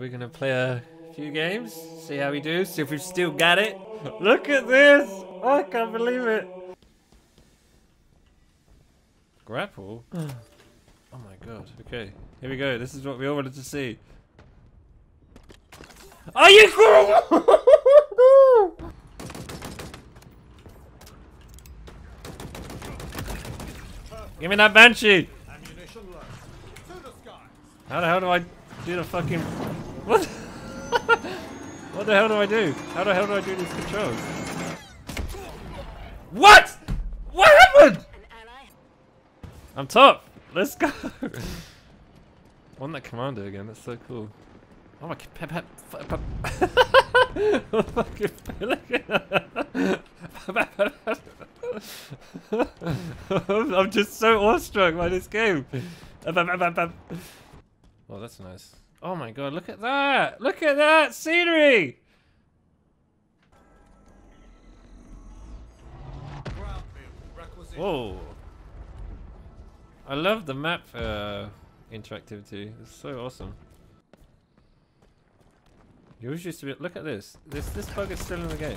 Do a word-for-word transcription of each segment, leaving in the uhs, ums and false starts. We're gonna play a few games, see how we do, see if we've still got it. Look at this! I can't believe it. Grapple? Oh my god. Okay, here we go. This is what we all wanted to see. Are you cool? Give me that banshee! How the hell do I do the fucking... What? What the hell do I do? How the hell do I do these controls? What? What happened? I'm top. Let's go. Won that commando again. That's so cool. Oh my god. I'm just so awestruck by this game. Oh, that's nice. Oh my god, look at that! Look at that scenery! Whoa! I love the map uh, interactivity. It's so awesome. You always used to be. Look at this. This this bug is still in the game.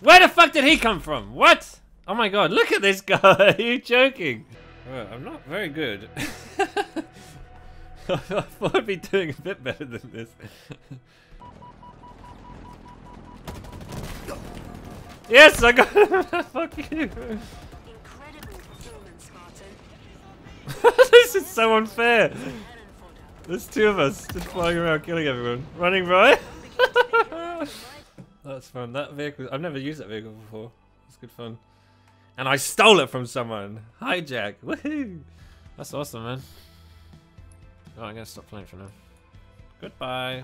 Where the fuck did he come from? What? Oh my god! Look at this guy. Are you joking? Well, I'm not very good. I thought I'd be doing a bit better than this. Yes, I got him! Fuck you! This is so unfair! There's two of us just flying around killing everyone. Running right? That's fun. That vehicle... I've never used that vehicle before. It's good fun. And I stole it from someone! Hijack! Woohoo! That's awesome, man. Oh, I'm gonna stop playing for now. Goodbye.